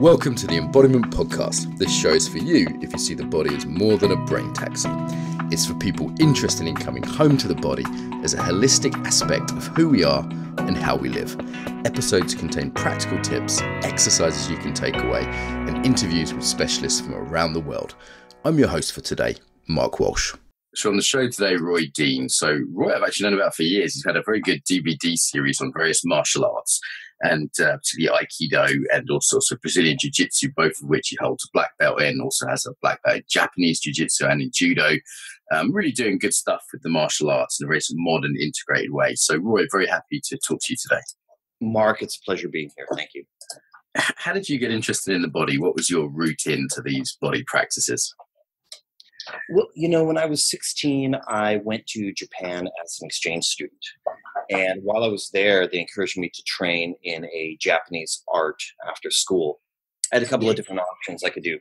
Welcome to the Embodiment Podcast. This show is for you if you see the body as more than a brain taxi. It's for people interested in coming home to the body as a holistic aspect of who we are and how we live. Episodes contain practical tips, exercises you can take away, and interviews with specialists from around the world. I'm your host for today, Mark Walsh. So on the show today, Roy Dean. So Roy, I've actually known about for years. He's had a very good DVD series on various martial arts, and particularly Aikido and all sorts of Brazilian Jiu-Jitsu, both of which he holds a black belt in, also has a black belt in Japanese Jiu-Jitsu and in Judo. Really doing good stuff with the martial arts in a very modern, integrated way. So Roy, very happy to talk to you today. Mark, it's a pleasure being here. Thank you. How did you get interested in the body? What was your route into these body practices? Well, you know, when I was 16, I went to Japan as an exchange student. And while I was there, they encouraged me to train in a Japanese art after school. I had a couple of different options. I could do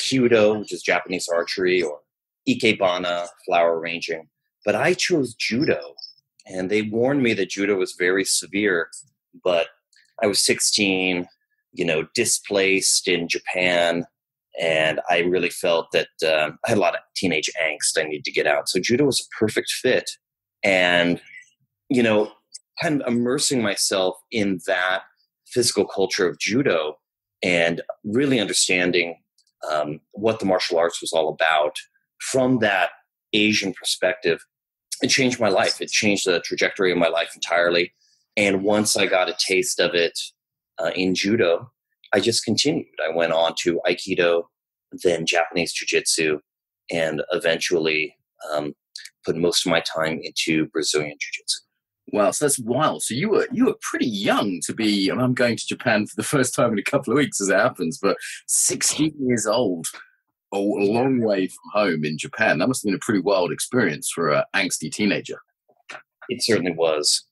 Kyudo, which is Japanese archery, or Ikebana, flower arranging. But I chose Judo. And they warned me that Judo was very severe. But I was 16, you know, displaced in Japan. And I really felt that I had a lot of teenage angst. I needed to get out. So Judo was a perfect fit. And, you know, kind of immersing myself in that physical culture of Judo and really understanding what the martial arts was all about from that Asian perspective, it changed my life. It changed the trajectory of my life entirely. And once I got a taste of it in Judo, I just continued. I went on to Aikido, then Japanese Jiu-Jitsu, and eventually put most of my time into Brazilian Jiu-Jitsu. Wow, so that's wild. So you were pretty young to be, and I'm going to Japan for the first time in a couple of weeks as it happens, but 16 years old, a long way from home in Japan. That must have been a pretty wild experience for an angsty teenager. It certainly was.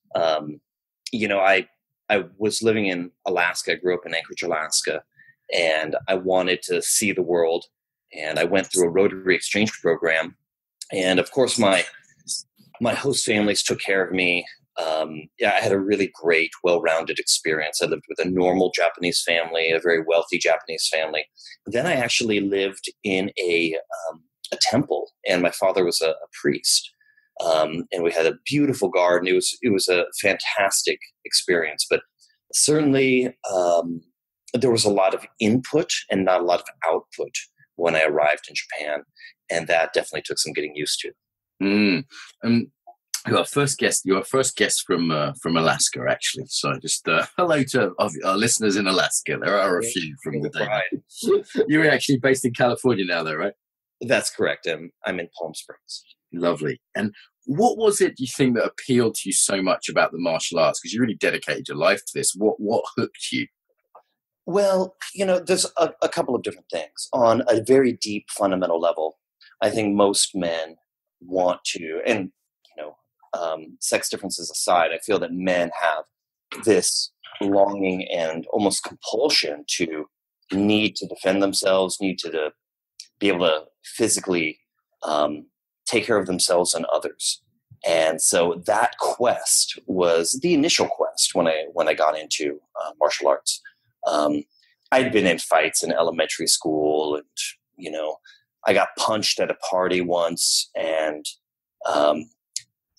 You know, I was living in Alaska. I grew up in Anchorage, Alaska, and I wanted to see the world. And I went through a Rotary Exchange Program. And of course, my host families took care of me. I had a really great, well-rounded experience. I lived with a normal Japanese family, a very wealthy Japanese family. Then I actually lived in a temple, and my father was a priest. And we had a beautiful garden. It was a fantastic experience, but certainly there was a lot of input and not a lot of output when I arrived in Japan, and that definitely took some getting used to. You're our first guest from Alaska, actually. So just hello to our listeners in Alaska. There are a few from the day. You're actually based in California now, though, right? That's correct. I'm in Palm Springs. Lovely. And what was it, do you think, that appealed to you so much about the martial arts? Because you really dedicated your life to this. What hooked you? Well, you know, there's a couple of different things. On a very deep, fundamental level, I think most men want to, and, you know, sex differences aside, I feel that men have this longing and almost compulsion to need to defend themselves, need to be able to physically take care of themselves and others. And so that quest was the initial quest when I got into martial arts. I'd been in fights in elementary school, and, you know, I got punched at a party once, and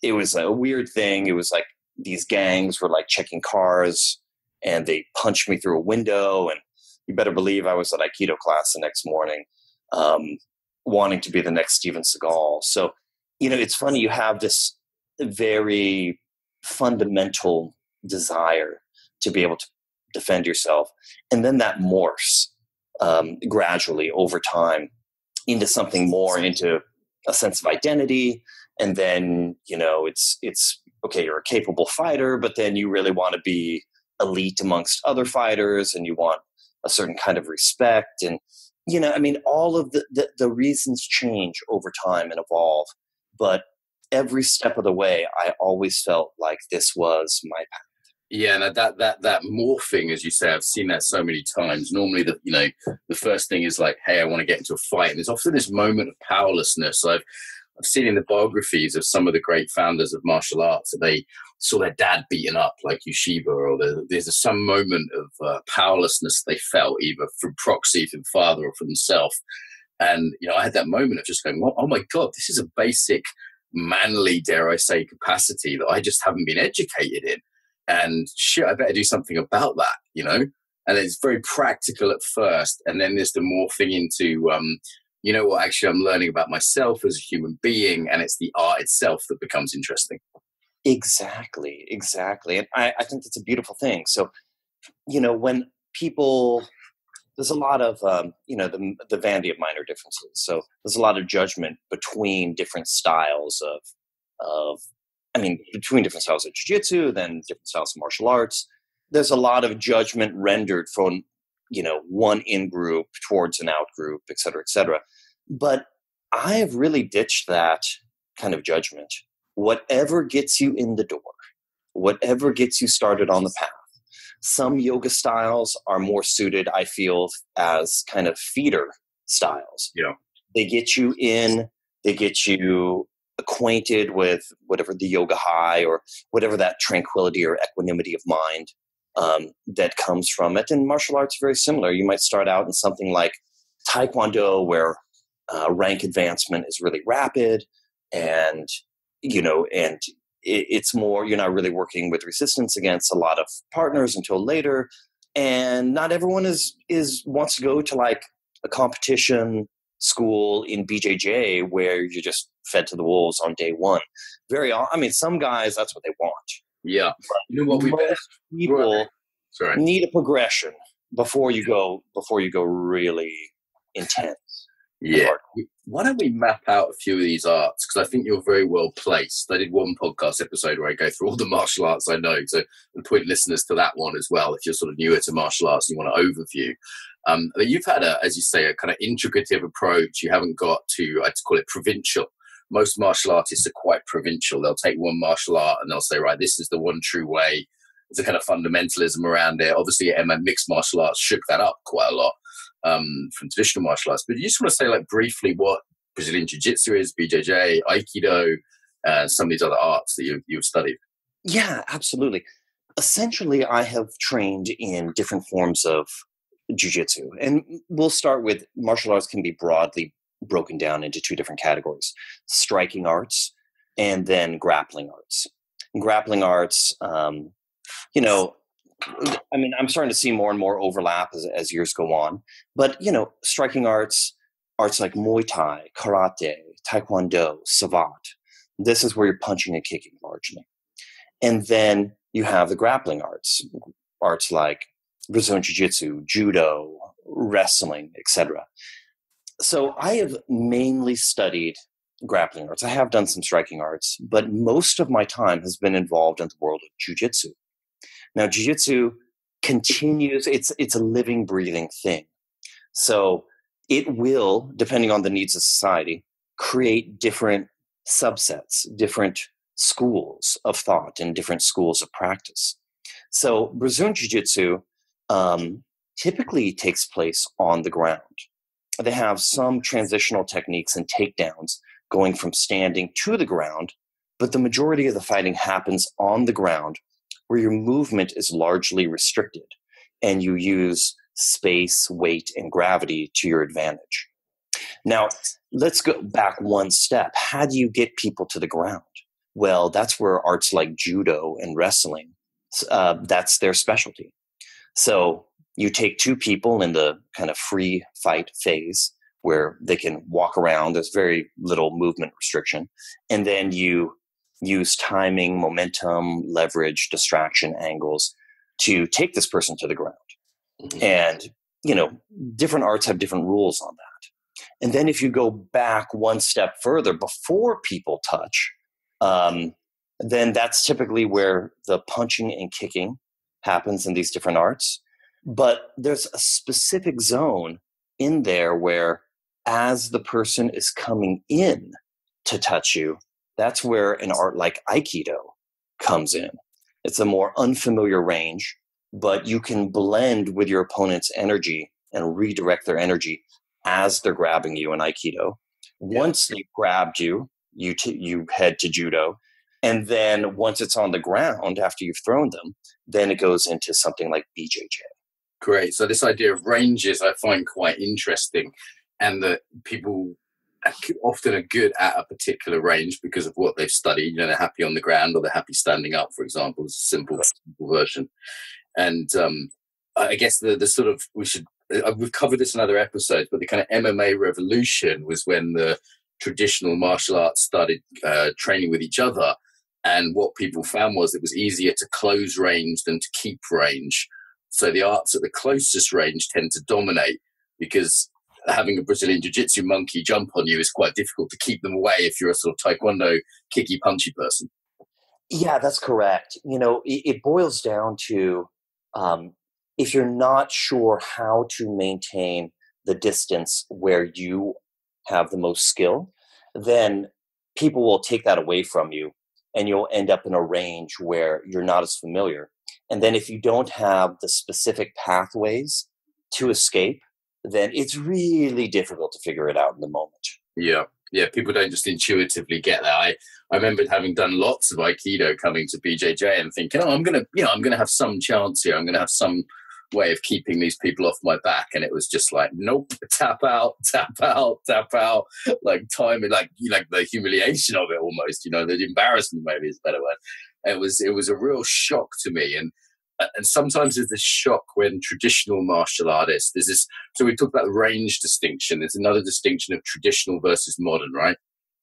it was a weird thing. It was like these gangs were like checking cars, and they punched me through a window, and you better believe I was at Aikido class the next morning. Wanting to be the next Steven Seagal. So, you know, it's funny, you have this very fundamental desire to be able to defend yourself. And then that morphs gradually over time into something more, into a sense of identity. And then, you know, it's okay, you're a capable fighter, but then you really want to be elite amongst other fighters, and you want a certain kind of respect. And, you know, I mean, all of the reasons change over time and evolve, but every step of the way, I always felt like this was my path. Yeah, and that morphing, as you say, I've seen that so many times. Normally, the first thing is like, hey, I want to get into a fight, and there's often this moment of powerlessness. I've I've seen in the biographies of some of the great founders of martial arts that they saw their dad beaten up, like Ueshiba, or there's some moment of powerlessness they felt, either from proxy, from father, or from himself. And, you know, I had that moment of just going, well, oh my God, this is a basic manly, dare I say, capacity that I just haven't been educated in. And shit, I better do something about that, you know? And it's very practical at first. And then there's the morphing into, you know what, actually I'm learning about myself as a human being, and it's the art itself that becomes interesting. Exactly, exactly. And I think that's a beautiful thing. So, you know, when people, there's a lot of, you know, the vanity of minor differences. So there's a lot of judgment between different styles between different styles of jiu-jitsu, then different styles of martial arts. There's a lot of judgment rendered from, you know, one in-group towards an out-group, et cetera, et cetera. But I have really ditched that kind of judgment. Whatever gets you in the door, whatever gets you started on the path. Some yoga styles are more suited, I feel, as kind of feeder styles. Yeah. They get you in, they get you acquainted with whatever the yoga high or whatever that tranquility or equanimity of mind that comes from it. And martial arts are very similar. You might start out in something like Taekwondo, where rank advancement is really rapid, and you know, and it's more, you're not really working with resistance against a lot of partners until later, and not everyone is wants to go to like a competition school in BJJ where you're just fed to the wolves on day one. Some guys, that's what they want. Yeah. You know what, people need a progression before you go really intense. Yeah. Why don't we map out a few of these arts? Because I think you're very well placed. I did one podcast episode where I go through all the martial arts I know. So I'll point listeners to that one as well, if you're sort of newer to martial arts and you want an overview. But you've had, as you say, a kind of integrative approach. You haven't got to, I'd call it provincial. Most martial artists are quite provincial. They'll take one martial art and they'll say, right, this is the one true way. There's a kind of fundamentalism around it. Obviously, mixed martial arts shook that up quite a lot from traditional martial arts. But you just want to say, like, briefly what Brazilian Jiu-Jitsu is, BJJ, Aikido, some of these other arts that you've studied. Yeah, absolutely. Essentially, I have trained in different forms of Jiu-Jitsu. And we'll start with martial arts can be broadly broken down into two different categories: striking arts and then grappling arts. And grappling arts, you know, I mean, I'm starting to see more and more overlap as years go on. But, you know, striking arts like Muay Thai, Karate, Taekwondo, Savate, this is where you're punching and kicking largely. And then you have the grappling arts like Brazilian Jiu-Jitsu, Judo, wrestling, etc. So I have mainly studied grappling arts. I have done some striking arts, but most of my time has been involved in the world of jiu-jitsu. Now, jiu-jitsu continues. It's a living, breathing thing. So it will, depending on the needs of society, create different subsets, different schools of thought and different schools of practice. So Brazilian Jiu-Jitsu typically takes place on the ground. They have some transitional techniques and takedowns going from standing to the ground, but the majority of the fighting happens on the ground, where your movement is largely restricted and you use space, weight, and gravity to your advantage. Now, let's go back one step. How do you get people to the ground? Well, that's where arts like judo and wrestling, that's their specialty. So you take two people in the kind of free fight phase where they can walk around. There's very little movement restriction. And then you use timing, momentum, leverage, distraction, angles to take this person to the ground. Mm-hmm. And, you know, different arts have different rules on that. And then if you go back one step further before people touch, then that's typically where the punching and kicking happens in these different arts. But there's a specific zone in there where, as the person is coming in to touch you, that's where an art like Aikido comes in. It's a more unfamiliar range, but you can blend with your opponent's energy and redirect their energy as they're grabbing you in Aikido. Once they've grabbed you, you head to judo. And then once it's on the ground, after you've thrown them, then it goes into something like BJJ. Great. So this idea of ranges I find quite interesting, and that people often are good at a particular range because of what they've studied. You know, they're happy on the ground or they're happy standing up, for example, is a simple version. And I guess the sort of, we've covered this in other episodes, but the kind of MMA revolution was when the traditional martial arts started training with each other. And what people found was it was easier to close range than to keep range. So the arts at the closest range tend to dominate, because having a Brazilian Jiu-Jitsu monkey jump on you is quite difficult to keep them away if you're a sort of Taekwondo kicky punchy person. Yeah, that's correct. You know, it boils down to if you're not sure how to maintain the distance where you have the most skill, then people will take that away from you, and you'll end up in a range where you're not as familiar. And then if you don't have the specific pathways to escape, then it's really difficult to figure it out in the moment. Yeah. Yeah. People don't just intuitively get that. I remember having done lots of Aikido coming to BJJ and thinking, oh, I'm going to have some chance here. I'm going to have some way of keeping these people off my back. And it was just like, nope, tap out, like time, like the humiliation of it almost, you know, the embarrassment maybe is a better word. It was a real shock to me. And sometimes there's this shock when traditional martial artists, there's this, so we talked about the range distinction. There's another distinction of traditional versus modern, right?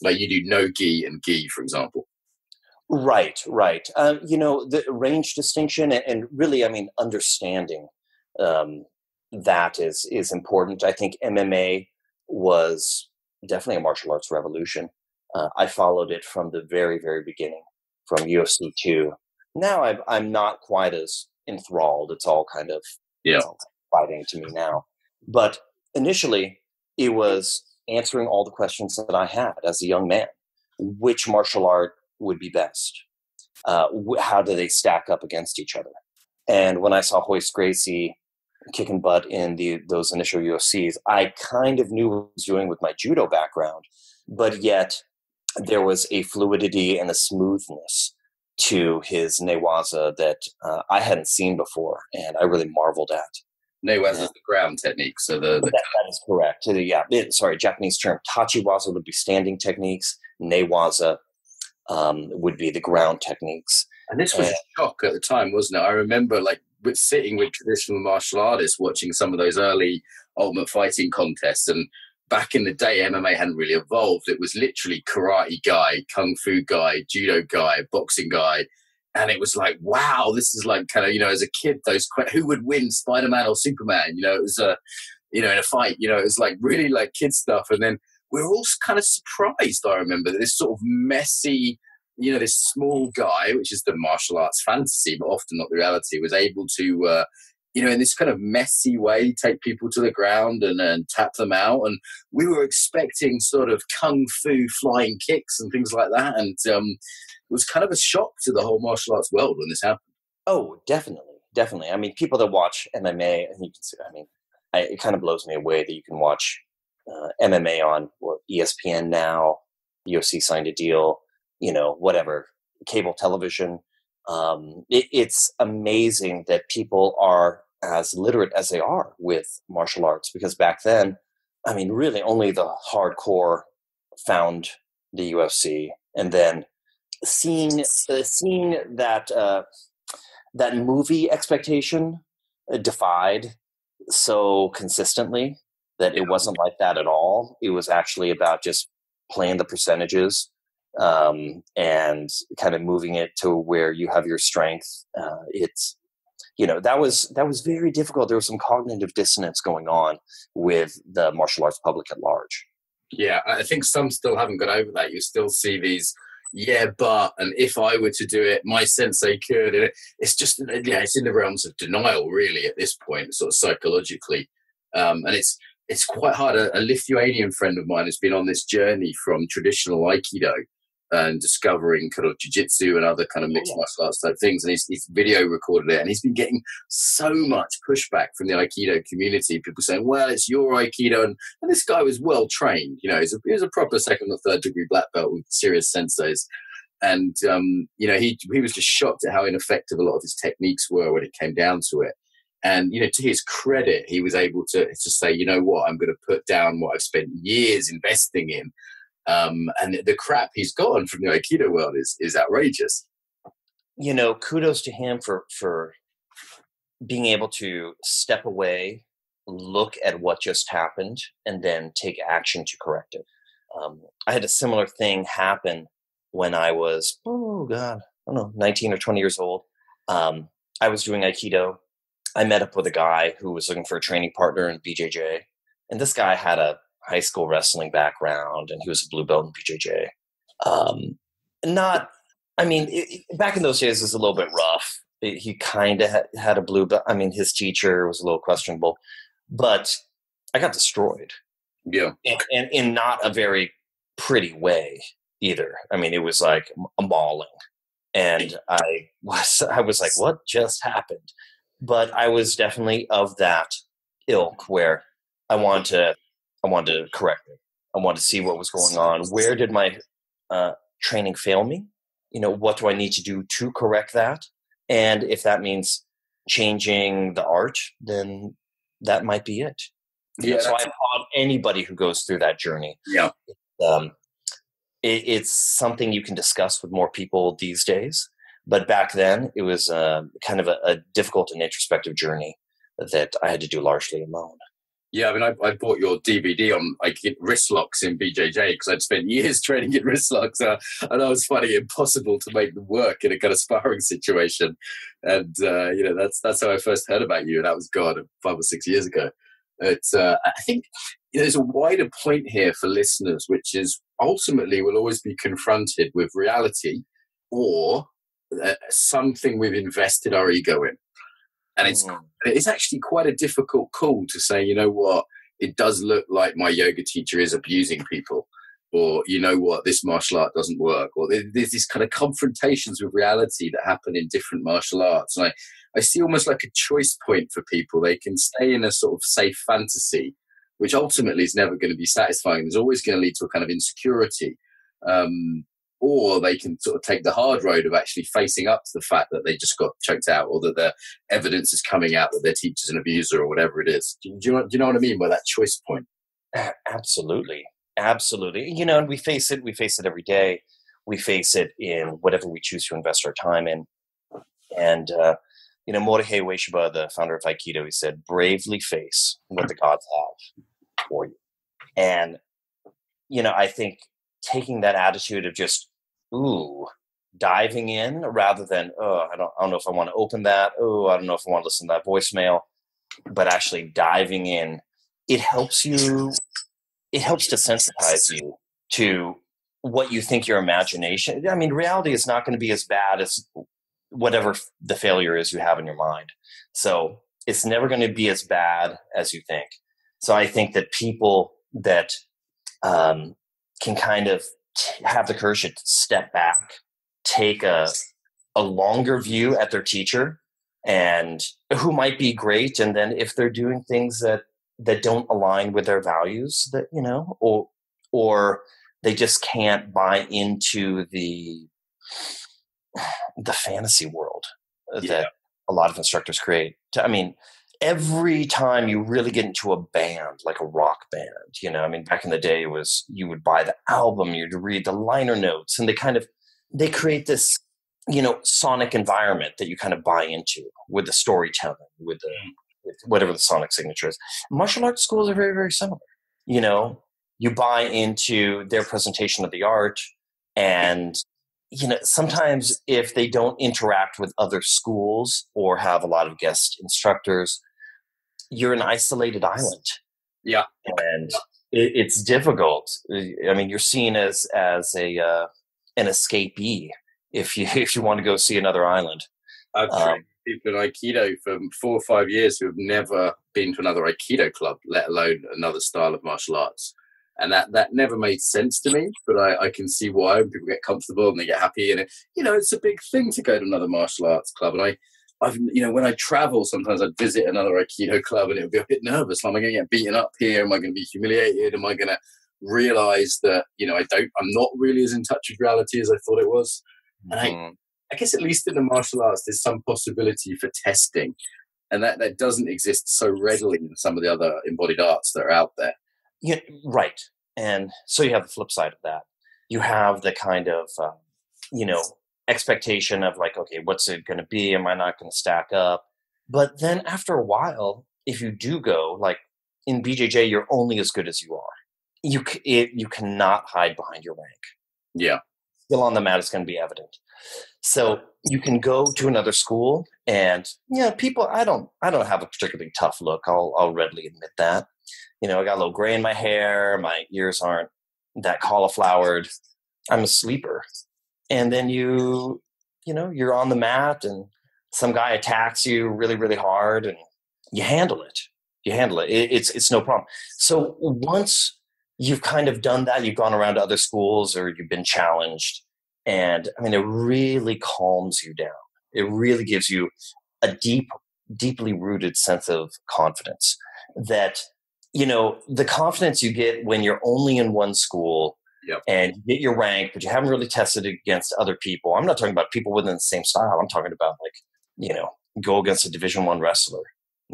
Like you do no-gi and gi, for example. Right. You know, the range distinction and really, I mean, understanding that is important. I think MMA was definitely a martial arts revolution. I followed it from the very, very beginning, from UFC 2. Now I'm not quite as enthralled. It's all kind of fighting to me now. But initially, it was answering all the questions that I had as a young man. Which martial art would be best? How do they stack up against each other? And when I saw Hoyce Gracie kicking butt in those initial UFCs, I kind of knew what I was doing with my judo background, but yet there was a fluidity and a smoothness to his newaza that I hadn't seen before, and I really marveled at. Newaza is the ground technique. So that is correct. Japanese term. Tachiwaza would be standing techniques. Newaza would be the ground techniques. And this was a shock at the time, wasn't it? I remember sitting with traditional martial artists watching some of those early Ultimate Fighting contests, and back in the day, MMA hadn't really evolved. It was literally karate guy, kung fu guy, judo guy, boxing guy. And it was like, wow, this is like kind of, you know, as a kid, who would win, Spider-Man or Superman? You know, it was, in a fight, you know, it was like really like kid stuff. And then we were all kind of surprised, I remember, that this sort of messy, you know, this small guy, which is the martial arts fantasy, but often not the reality, was able to, you know, in this kind of messy way, take people to the ground and tap them out. And we were expecting sort of kung fu flying kicks and things like that. And it was kind of a shock to the whole martial arts world when this happened. Oh, definitely. I mean, people that watch MMA, and you can see, I mean, it kind of blows me away that you can watch MMA on ESPN now, UFC signed a deal, you know, whatever, cable television. It's amazing that people are as literate as they are with martial arts, because back then, I mean, really only the hardcore found the UFC, and then seeing that movie expectation defied so consistently that it wasn't like that at all. It was actually about just playing the percentages and kind of moving it to where you have your strength. It's, you know, that was very difficult. There was some cognitive dissonance going on with the martial arts public at large. Yeah, I think some still haven't got over that. You still see these, yeah, but, and if I were to do it, my sensei could. And it's just, yeah, it's in the realms of denial, really, at this point, sort of psychologically. And it's quite hard. A Lithuanian friend of mine has been on this journey from traditional Aikido and discovering kind of jiu-jitsu and other kind of mixed martial arts type things. And he's video recorded it, and he's been getting so much pushback from the Aikido community, people saying, well, it's your Aikido. And this guy was well trained, you know, he was a proper second or third degree black belt with serious senseis. And, you know, he was just shocked at how ineffective a lot of his techniques were when it came down to it. And, you know, to his credit, he was able to say, you know what, I'm going to put down what I've spent years investing in. And the crap he's gotten from the Aikido world is outrageous. You know, kudos to him for being able to step away, look at what just happened, and then take action to correct it. I had a similar thing happen when I was, 19 or 20 years old. I was doing Aikido. I met up with a guy who was looking for a training partner in BJJ. And this guy had a high school wrestling background, and he was a blue belt in BJJ. Back in those days, it was a little bit rough. He kind of had a blue belt. I mean, his teacher was a little questionable, but I got destroyed. Yeah. And in not a very pretty way either. I mean, it was like a mauling, and I was like, what just happened? But I was definitely of that ilk where I wanted to correct it. I wanted to see what was going on. Where did my training fail me? You know, what do I need to do to correct that? And if that means changing the art, then that might be it. Yeah. So I applaud anybody who goes through that journey. Yeah. It's something you can discuss with more people these days. But back then, it was kind of a difficult and introspective journey that I had to do largely alone. Yeah, I mean, I bought your DVD on wrist locks in BJJ because I'd spent years training in wrist locks, and I was finding it impossible to make them work in a kind of sparring situation. And, you know, that's how I first heard about you, and that was, God, 5 or 6 years ago. I think there's a wider point here for listeners, which is ultimately we'll always be confronted with reality or something we've invested our ego in, and it's actually quite a difficult call to say, you know what, it does look like my yoga teacher is abusing people, or you know what, this martial art doesn't work, or there's these kind of confrontations with reality that happen in different martial arts. And I see almost like a choice point for people. They can stay in a sort of safe fantasy, which ultimately is never going to be satisfying. It's always going to lead to a kind of insecurity, or they can sort of take the hard road of actually facing up to the fact that they just got choked out, or that their evidence is coming out that their teacher's an abuser, or whatever it is. Do you know what I mean by that choice point? Absolutely. Absolutely. You know, and we face it. We face it every day. We face it in whatever we choose to invest our time in. And, you know, Morihei Ueshiba, the founder of Aikido, he said, bravely face what the gods have for you. And, you know, I think taking that attitude of just, diving in rather than, I don't know if I want to open that. I don't know if I want to listen to that voicemail, but actually diving in, it helps to sensitize you to what you think your imagination. I mean, reality is not going to be as bad as whatever the failure is you have in your mind. So it's never going to be as bad as you think. So I think that people that, can kind of have the courage to step back, take a longer view at their teacher, and who might be great. And then if they're doing things that don't align with their values, that, you know, or they just can't buy into the fantasy world that a lot of instructors create. I mean, every time you really get into a band, like a rock band, you know, I mean, back in the day you would buy the album, you'd read the liner notes, and they create this, you know, sonic environment that you kind of buy into with the storytelling, with whatever the sonic signature is. Martial arts schools are very, very similar. You know, you buy into their presentation of the art, and, you know, sometimes if they don't interact with other schools or have a lot of guest instructors, you're an isolated island. Yeah. And it's difficult. I mean, you're seen as an escapee if you want to go see another island. I've trained people in Aikido for 4 or 5 years who have never been to another Aikido club, let alone another style of martial arts. And that never made sense to me, but I can see why. When people get comfortable and they get happy, and it's a big thing to go to another martial arts club. And I've when I travel, sometimes I'd visit another Aikido club, and it would be a bit nervous. Am I going to get beaten up here? Am I going to be humiliated? Am I going to realize that I'm not really as in touch with reality as I thought it was? And I guess at least in the martial arts, there's some possibility for testing, and that doesn't exist so readily in some of the other embodied arts that are out there. Yeah, right. And so you have the flip side of that. You have the kind of, expectation of like, okay, what's it going to be? Am I not going to stack up? But then after a while, if you do go, like in BJJ, you're only as good as you are. You cannot hide behind your rank. Yeah. Still on the mat, it's going to be evident. So you can go to another school and, people, I don't have a particularly tough look. I'll readily admit that. I got a little gray in my hair. My ears aren't that cauliflowered. I'm a sleeper. And then you're on the mat and some guy attacks you really, really hard and you handle it. It's no problem. So once you've kind of done that, you've gone around to other schools or you've been challenged. And it really calms you down. It really gives you a deeply rooted sense of confidence that, the confidence you get when you're only in one school. Yep. And you get your rank, but you haven't really tested against other people. I'm not talking about people within the same style. I'm talking about go against a Division I wrestler,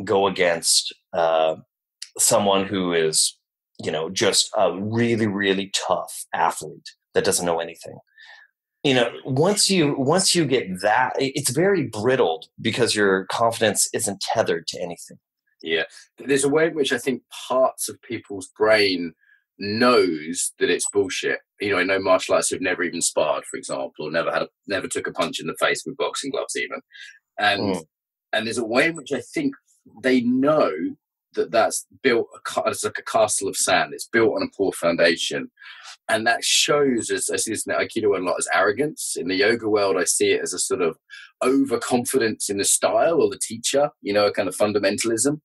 go against someone who is, just a really, really tough athlete that doesn't know anything. Once you get that, it's very brittle because your confidence isn't tethered to anything. Yeah. There's a way in which I think parts of people's brain knows that it's bullshit. I know martial artists who've never even sparred, for example, or never took a punch in the face with boxing gloves even. And there's a way in which I think they know that's built, it's like a castle of sand. It's built on a poor foundation. And that shows, as I see this in the Aikido world a lot, as arrogance. In the yoga world, I see it as a sort of overconfidence in the style or the teacher, a kind of fundamentalism.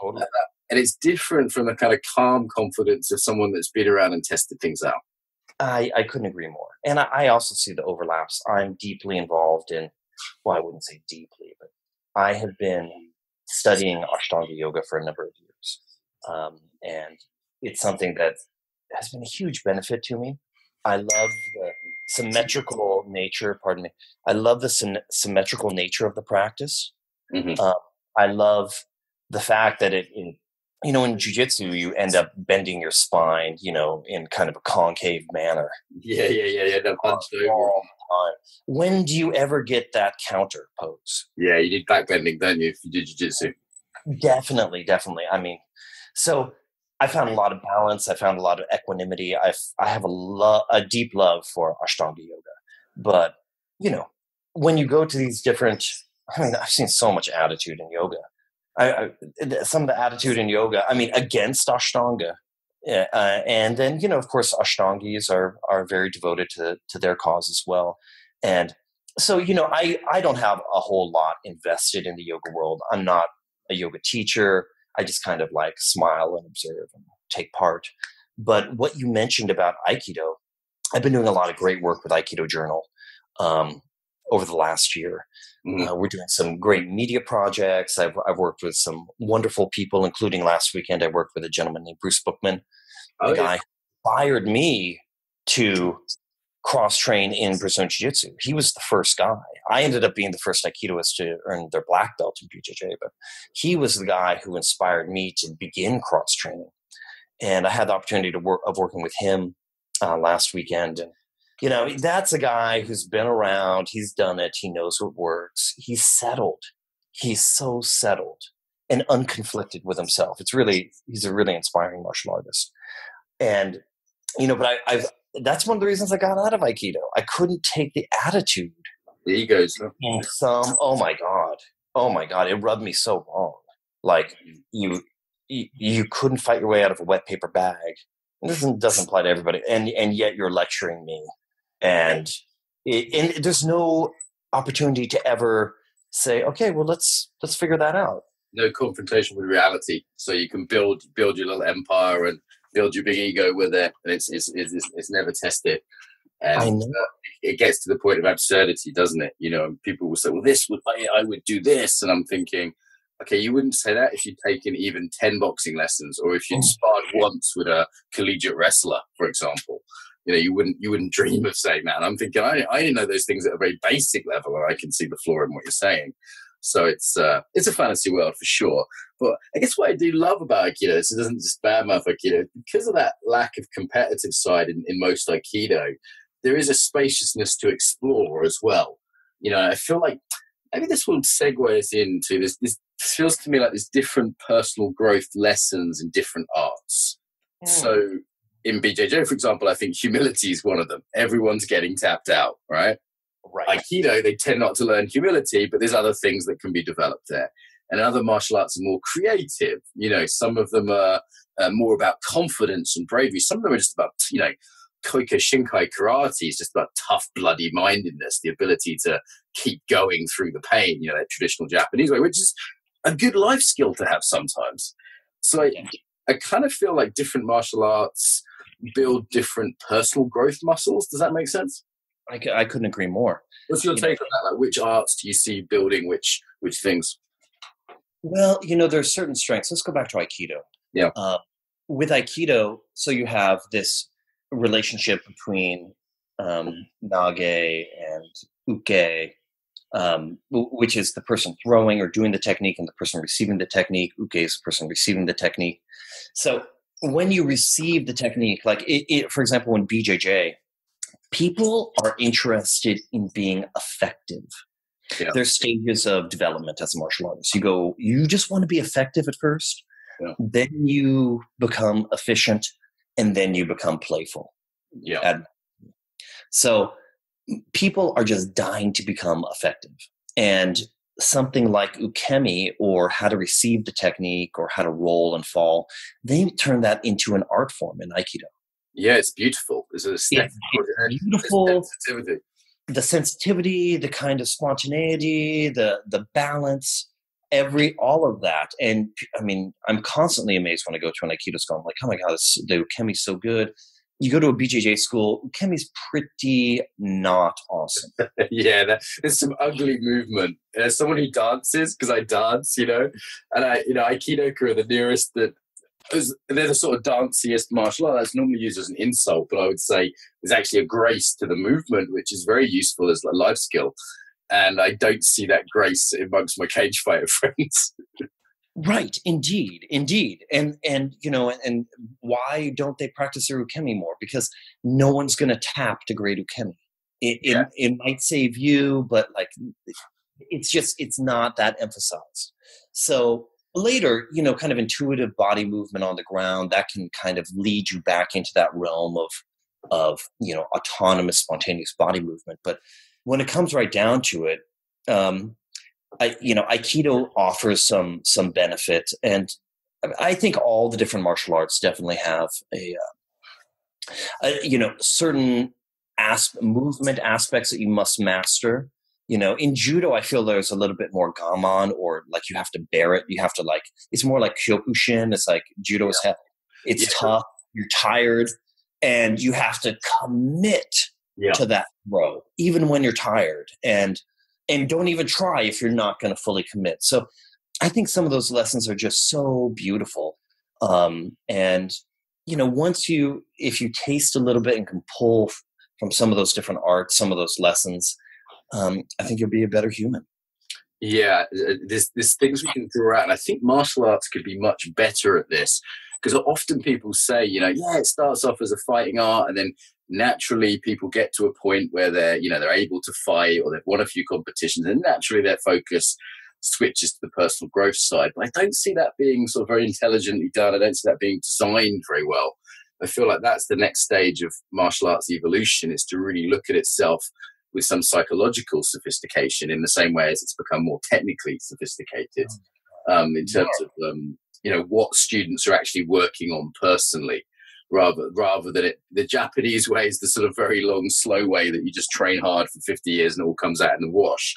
Totally. And it's different from a kind of calm confidence of someone that's been around and tested things out. I couldn't agree more. And I also see the overlaps. I'm deeply involved in, well, I wouldn't say deeply, but I have been studying Ashtanga Yoga for a number of years. And it's something that has been a huge benefit to me. I love the symmetrical nature, pardon me. I love the symmetrical nature of the practice. Mm-hmm. I love the fact that in jiu-jitsu, you end up bending your spine, in kind of a concave manner. Yeah. No, all time. When do you ever get that counter pose? Yeah, you did back bending, don't you, if you did jiu-jitsu? Definitely. So I found a lot of balance. I found a lot of equanimity. I have a deep love for Ashtanga Yoga. But, when you go to these different, I've seen so much attitude in yoga. Some of the attitude in yoga, against Ashtanga. And then, of course, Ashtangis are very devoted to their cause as well. And so, I don't have a whole lot invested in the yoga world. I'm not a yoga teacher. I just kind of like smile and observe and take part. But what you mentioned about Aikido, I've been doing a lot of great work with Aikido Journal over the last year. We're doing some great media projects. I've worked with some wonderful people, including last weekend I worked with a gentleman named Bruce Bookman, guy who inspired me to cross-train in Brazilian Jiu-Jitsu. He was the first guy. I ended up being the first Aikidoist to earn their black belt in BJJ, but he was the guy who inspired me to begin cross-training. And I had the opportunity of working with him last weekend. And that's a guy who's been around. He's done it. He knows what works. He's settled. He's so settled and unconflicted with himself. He's a really inspiring martial artist. And, but that's one of the reasons I got out of Aikido. I couldn't take the attitude. The egos. Oh my God. It rubbed me so wrong. Like you couldn't fight your way out of a wet paper bag. And this doesn't apply to everybody. And yet you're lecturing me. And there's no opportunity to ever say, okay, well, let's figure that out. No confrontation with reality, so you can build your little empire and build your big ego with it, and it's never tested. And it gets to the point of absurdity, doesn't it? You know, and people will say, well, this would, I would do this. And I'm thinking, okay, you wouldn't say that if you'd taken even 10 boxing lessons, or if you'd sparred once with a collegiate wrestler, for example. You know, you wouldn't dream of saying that. And I'm thinking, I didn't know those things at a very basic level, and I can see the flaw in what you're saying. So it's a fantasy world for sure. But I guess what I do love about Aikido is it doesn't just badmouth Aikido. Because of that lack of competitive side in most Aikido, there is a spaciousness to explore as well. You know, I feel like maybe this will segue us into this. This feels to me like there's different personal growth lessons in different arts. Mm. So in BJJ, for example, I think humility is one of them. Everyone's getting tapped out, right? Right. Aikido, they tend not to learn humility, but there's other things that can be developed there. And other martial arts are more creative. You know, some of them are more about confidence and bravery. Some of them are just about, you know, Kyokushinkai Karate is just about tough, bloody mindedness, the ability to keep going through the pain, you know, that traditional Japanese way, which is a good life skill to have sometimes. So I kind of feel like different martial arts build different personal growth muscles. Does that make sense? I couldn't agree more. What's your take on that? Like, which arts do you see building which things? Well, you know, there are certain strengths. Let's go back to Aikido. Yeah. With Aikido, so you have this relationship between nage and uke, which is the person throwing or doing the technique and the person receiving the technique. Uke is the person receiving the technique. So when you receive the technique, like for example, in BJJ, people are interested in being effective. Yeah. There's stages of development as a martial artist. You just want to be effective at first, yeah. Then you become efficient, and then you become playful. Yeah. So people are just dying to become effective. And something like ukemi, or how to receive the technique, or how to roll and fall, they turn that into an art form in Aikido. Yeah, it's beautiful. It's beautiful. The sensitivity, the kind of spontaneity, the balance, all of that. And I mean, I'm constantly amazed when I go to an Aikido school. I'm like, oh my God, the ukemi's so good. You go to a BJJ school, ukemi's pretty not awesome. Yeah, there's some ugly movement. As someone who dances, because I dance, you know, and Aikidoka are the nearest that. They're the sort of danciest martial art that's normally used as an insult, but I would say there's actually a grace to the movement, which is very useful as a life skill. And I don't see that grace amongst my cage fighter friends. Right, indeed. And you know, and why don't they practice their ukemi more? Because no one's going to tap to grade ukemi. It might save you, but like it's not that emphasized. So later, you know, kind of intuitive body movement on the ground, that can kind of lead you back into that realm of you know, autonomous, spontaneous body movement. But when it comes right down to it, Aikido offers some benefit, and I think all the different martial arts definitely have a certain movement aspects that you must master. You know, in judo, I feel there's a little bit more gaman, or like you have to bear it. You have to like, it's more like Kyokushin. It's like judo is heavy. It's tough. You're tired, and you have to commit to that throw, even when you're tired, and don't even try if you're not going to fully commit. So I think some of those lessons are just so beautiful. And you know, if you taste a little bit and can pull from some of those different arts, some of those lessons, I think you'll be a better human. Yeah, there's things we can draw out. And I think martial arts could be much better at this, because often people say, you know, yeah, it starts off as a fighting art, and then naturally people get to a point where they're able to fight, or they've won a few competitions, and naturally their focus switches to the personal growth side. But I don't see that being sort of very intelligently done. I don't see that being designed very well. I feel like that's the next stage of martial arts evolution, is to really look at itself with some psychological sophistication, in the same way as it's become more technically sophisticated, in terms of what students are actually working on personally, rather than the Japanese way is the sort of very long, slow way that you just train hard for 50 years and it all comes out in the wash.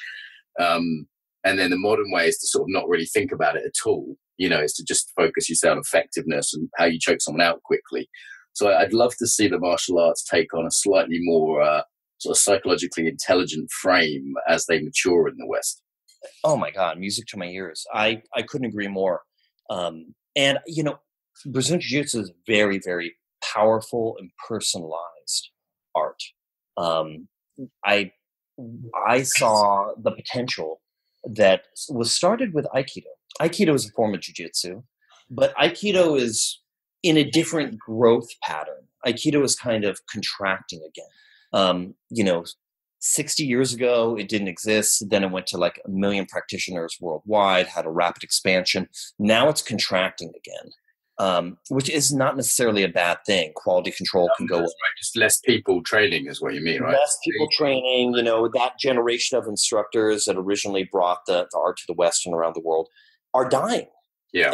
And then the modern way is to sort of not really think about it at all, you know, is to just focus yourself on effectiveness and how you choke someone out quickly. So I'd love to see the martial arts take on a slightly more sort of psychologically intelligent frame as they mature in the West. Oh my God, music to my ears. I couldn't agree more. And, you know, Brazilian Jiu-Jitsu is very, very powerful and personalized art. I saw the potential that was started with Aikido. Aikido is a form of Jiu-Jitsu, but Aikido is in a different growth pattern. Aikido is kind of contracting again. 60 years ago, it didn't exist. Then it went to like 1 million practitioners worldwide, had a rapid expansion. Now it's contracting again, which is not necessarily a bad thing. Quality control can go away. Right. Just less people training is what you mean, right? Less people training, you know, that generation of instructors that originally brought the art to the West and around the world are dying. Yeah.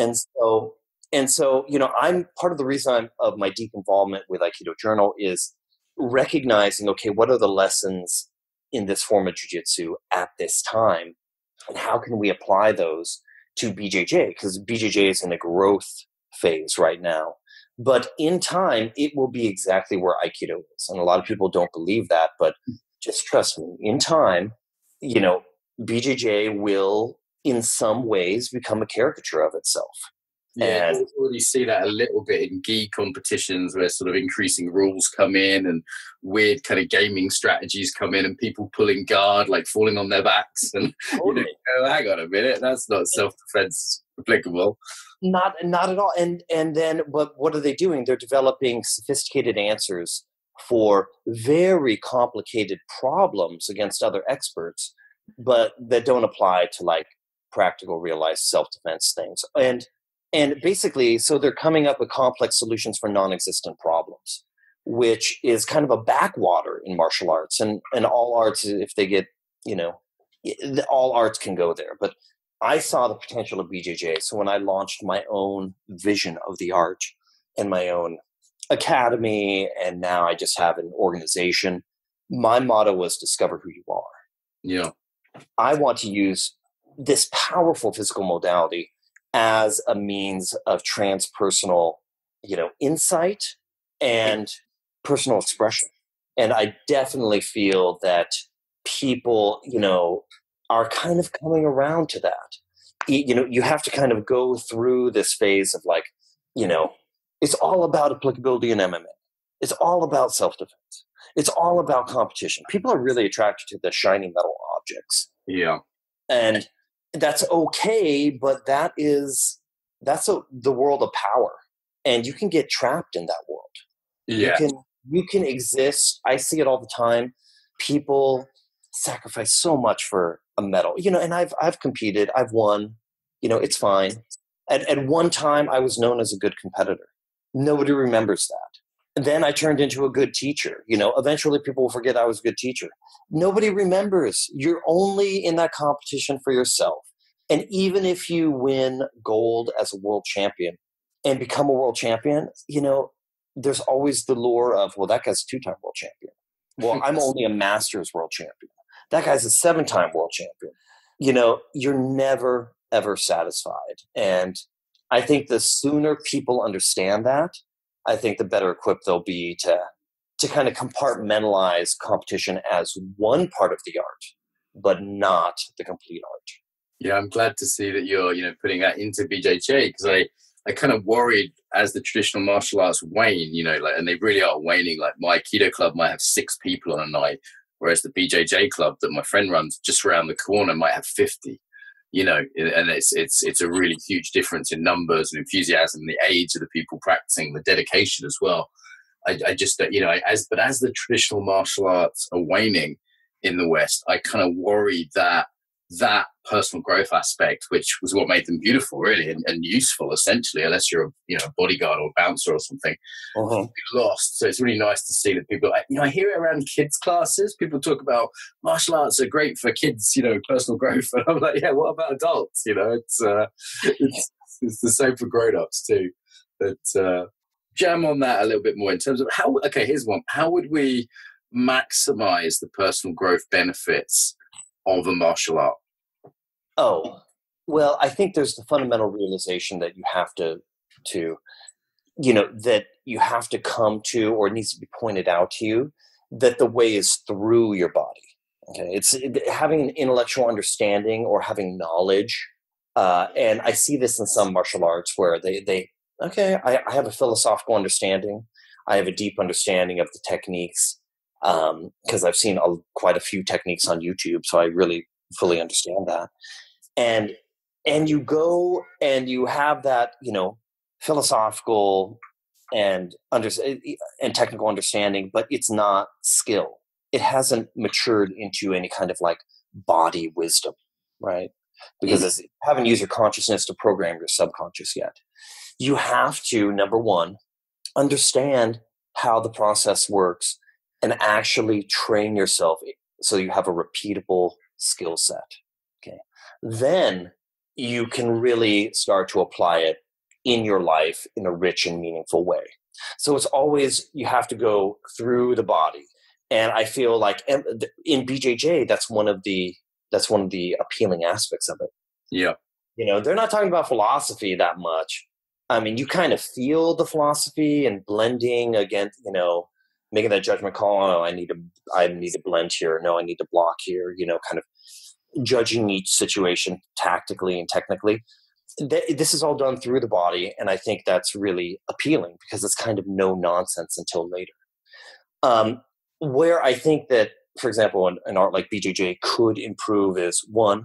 And so, you know, I'm part of the reason of my deep involvement with Aikido Journal is recognizing, okay, what are the lessons in this form of Jiu-Jitsu at this time, and how can we apply those to BJJ? Because BJJ is in a growth phase right now, but in time, it will be exactly where Aikido is. And a lot of people don't believe that, but just trust me, in time, you know, BJJ will in some ways become a caricature of itself. Yeah, and you already see that a little bit in gi competitions where sort of increasing rules come in and weird kind of gaming strategies come in and people pulling guard, like falling on their backs. And totally. You know, hang on a minute, that's not self-defense applicable. Not at all. And then what are they doing? They're developing sophisticated answers for very complicated problems against other experts, but that don't apply to like practical, real life self-defense things. And basically, so they're coming up with complex solutions for non-existent problems, which is kind of a backwater in martial arts. And all arts, if they get, you know, all arts can go there. But I saw the potential of BJJ. So when I launched my own vision of the art and my own academy, and now I just have an organization, my motto was discover who you are. Yeah. I want to use this powerful physical modality as a means of transpersonal, you know, insight and personal expression. And I definitely feel that people, you know, are kind of coming around to that. You know, you have to kind of go through this phase of like, you know, it's all about applicability in MMA. It's all about self-defense. It's all about competition. People are really attracted to the shiny metal objects. Yeah. And that's okay, but that's the world of power, and you can get trapped in that world. Yeah. You can exist. I see it all the time. People sacrifice so much for a medal, you know. And I've competed. I've won. You know, it's fine. At one time, I was known as a good competitor. Nobody remembers that. And then I turned into a good teacher. You know, eventually people will forget I was a good teacher. Nobody remembers. You're only in that competition for yourself. And even if you win gold as a world champion and become a world champion, you know, there's always the lure of, well, that guy's a 2-time world champion. Well, I'm only a master's world champion. That guy's a 7-time world champion. You know, you're never, ever satisfied. And I think the sooner people understand that, I think the better equipped they'll be to kind of compartmentalize competition as one part of the art, but not the complete art. Yeah, I'm glad to see that you're, you know, putting that into BJJ, because I kind of worried as the traditional martial arts wane, you know, like, and they really are waning. Like my Aikido club might have 6 people on a night, whereas the BJJ club that my friend runs just around the corner might have 50. You know, and it's a really huge difference in numbers and enthusiasm, the age of the people practicing, the dedication as well. I just, you know, as the traditional martial arts are waning in the West, I kind of worry that personal growth aspect, which was what made them beautiful, really, and useful, essentially, unless you're a bodyguard or a bouncer or something, lost. So it's really nice to see that people, you know, I hear it around kids' classes. People talk about martial arts are great for kids, you know, personal growth. And I'm like, yeah, what about adults? You know, it's the same for grown-ups too. But jam on that a little bit more in terms of how, okay, here's one. How would we maximize the personal growth benefits of a martial art? Oh, Well, I think there's the fundamental realization that you have to, you know, that you have to come to, or it needs to be pointed out to you, that the way is through your body. Okay, it's having an intellectual understanding or having knowledge. And I see this in some martial arts where I have a philosophical understanding. I have a deep understanding of the techniques because I've seen quite a few techniques on YouTube. So I really fully understand that. And you go and you have that, you know, philosophical and technical understanding, but it's not skill. It hasn't matured into any kind of like body wisdom, right? Because you haven't used your consciousness to program your subconscious yet. You have to, number one, understand how the process works and actually train yourself so you have a repeatable skill set. Okay. Then you can really start to apply it in your life in a rich and meaningful way. So it's always, you have to go through the body. And I feel like in BJJ, that's one of the appealing aspects of it. Yeah. You know, they're not talking about philosophy that much. I mean, you kind of feel the philosophy and blending against, you know, making that judgment call. Oh, I need to blend here. No, I need to block here. You know, kind of judging each situation tactically and technically. This is all done through the body. And I think that's really appealing because it's kind of no nonsense until later. Where I think that, for example, an art like BJJ could improve is, one,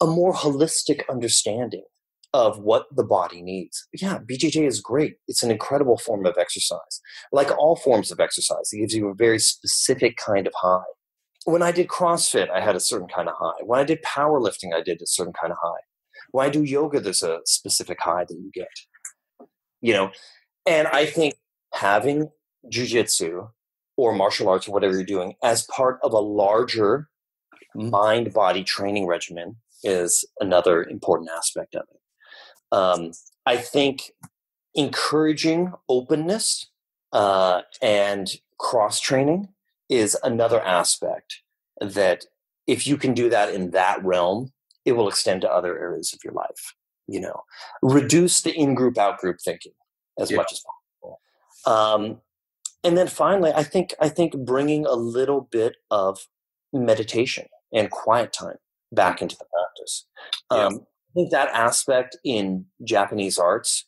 a more holistic understanding of what the body needs. Yeah, BJJ is great. It's an incredible form of exercise. Like all forms of exercise, it gives you a very specific kind of high. When I did CrossFit, I had a certain kind of high. When I did powerlifting, I did a certain kind of high. When I do yoga, there's a specific high that you get. You know, and I think having jiu-jitsu or martial arts or whatever you're doing as part of a larger mind-body training regimen is another important aspect of it. I think encouraging openness and cross-training is another aspect that if you can do that in that realm, it will extend to other areas of your life. You know, reduce the in-group, out-group thinking as much as possible. And then finally, I think bringing a little bit of meditation and quiet time back into the practice. I think that aspect in Japanese arts,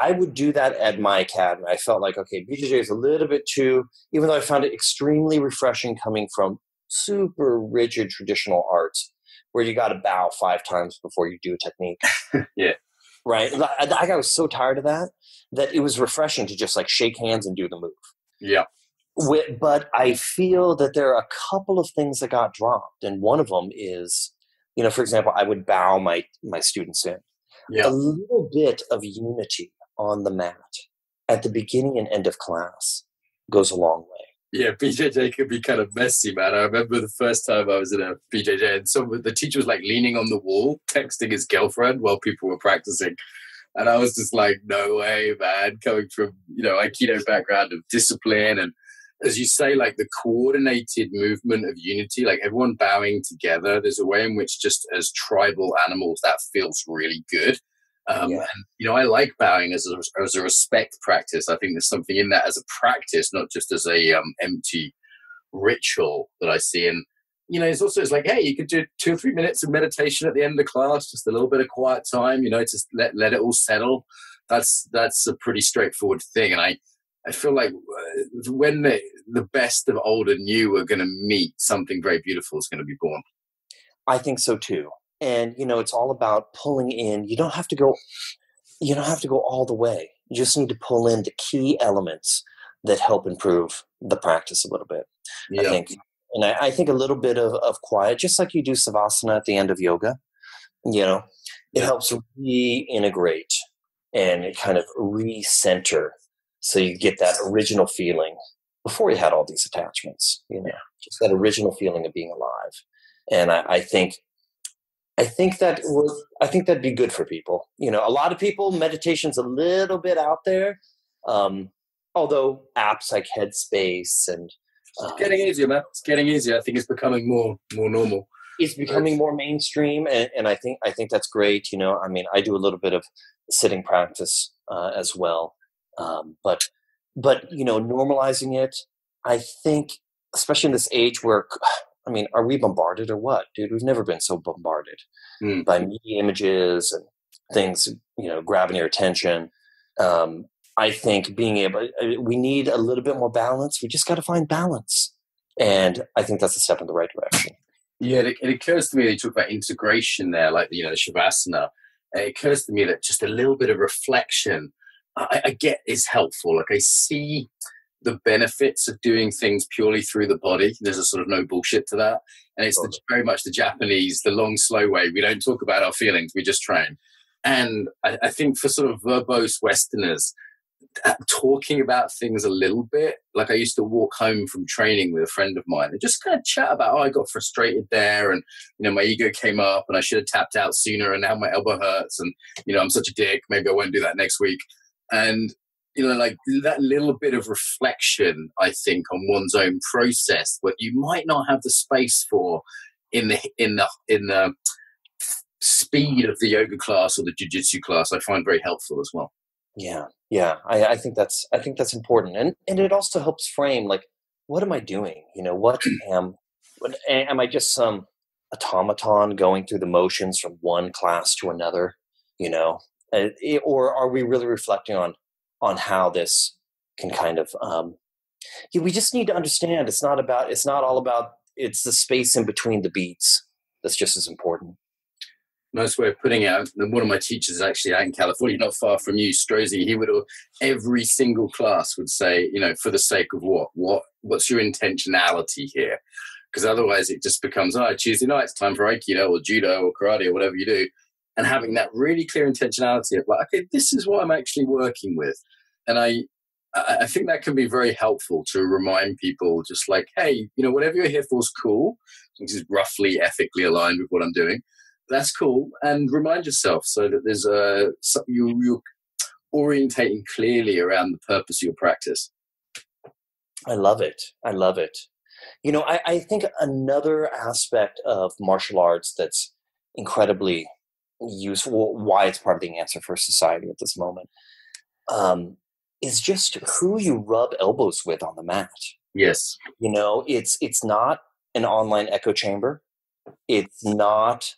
I would do that at my academy. I felt like, okay, BJJ is a little bit too, even though I found it extremely refreshing coming from super rigid traditional arts where you got to bow 5 times before you do a technique. Yeah. Right? I was so tired of that it was refreshing to just like shake hands and do the move. Yeah. But I feel that there are a couple of things that got dropped. And one of them is, you know, for example, I would bow my students in. Yeah. A little bit of unity on the mat at the beginning and end of class goes a long way. Yeah, BJJ could be kind of messy, man. I remember the first time I was in a BJJ and the teacher was like leaning on the wall, texting his girlfriend while people were practicing. And I was just like, no way, man, coming from, you know, Aikido background of discipline. And as you say, like the coordinated movement of unity, like everyone bowing together, there's a way in which just as tribal animals, that feels really good. And, you know, I like bowing as a respect practice. I think there's something in that as a practice, not just as a empty ritual that I see. And, you know, it's like, hey, you could do 2 or 3 minutes of meditation at the end of class, just a little bit of quiet time, you know, just let it all settle. That's a pretty straightforward thing. And I feel like when the best of old and new are going to meet, something very beautiful is going to be born. I think so too. And, you know, it's all about pulling in. You don't have to go all the way. You just need to pull in the key elements that help improve the practice a little bit, I think. And I think a little bit of quiet, just like you do savasana at the end of yoga, you know, it helps reintegrate and it kind of recenter. So you get that original feeling before you had all these attachments, you know, just that original feeling of being alive. And I think that'd be good for people. You know, a lot of people, meditation's a little bit out there. Although apps like Headspace and it's getting easier, man. It's getting easier. I think it's becoming more normal. it's becoming more mainstream, and I think that's great. You know, I mean, I do a little bit of sitting practice as well, but you know, normalizing it, I think, especially in this age where, I mean, are we bombarded or what, dude? We've never been so bombarded by media images and things, you know, grabbing your attention. I think we need a little bit more balance. We just got to find balance. And I think that's a step in the right direction. Yeah, it occurs to me, you talk about integration there, like, you know, the Shavasana. It occurs to me that just a little bit of reflection, I get, is helpful. Like, I see the benefits of doing things purely through the body. There's a sort of no bullshit to that. And it's very much the Japanese, the long, slow way. We don't talk about our feelings. We just train. And I think for sort of verbose Westerners, talking about things a little bit, like I used to walk home from training with a friend of mine and just kind of chat about, oh, I got frustrated there, and you know, my ego came up and I should have tapped out sooner, and now my elbow hurts, and you know, I'm such a dick, maybe I won't do that next week. And you know, like that little bit of reflection, I think, on one's own process, what you might not have the space for in the speed of the yoga class or the jiu-jitsu class, I find very helpful as well. Yeah. I think that's important. And it also helps frame, like, what am I doing? You know, am I just some automaton going through the motions from one class to another, you know, or are we really reflecting on how this can kind of, we just need to understand it's the space in between the beats that's just as important. Nice way of putting it. One of my teachers is actually out in California, not far from you, Strozzi. He would, every single class would say, you know, for the sake of what's your intentionality here? Because otherwise it just becomes, Tuesday night, it's time for Aikido or Judo or Karate or whatever you do. And having that really clear intentionality of like, okay, this is what I'm actually working with. And I think that can be very helpful to remind people just like, hey, you know, whatever you're here for is cool. This is roughly ethically aligned with what I'm doing. That's cool. And remind yourself so that there's you're orientating clearly around the purpose of your practice. I love it. You know, I think another aspect of martial arts that's incredibly useful, why it's part of the answer for society at this moment, is just who you rub elbows with on the mat. Yes. You know, it's not an online echo chamber. It's not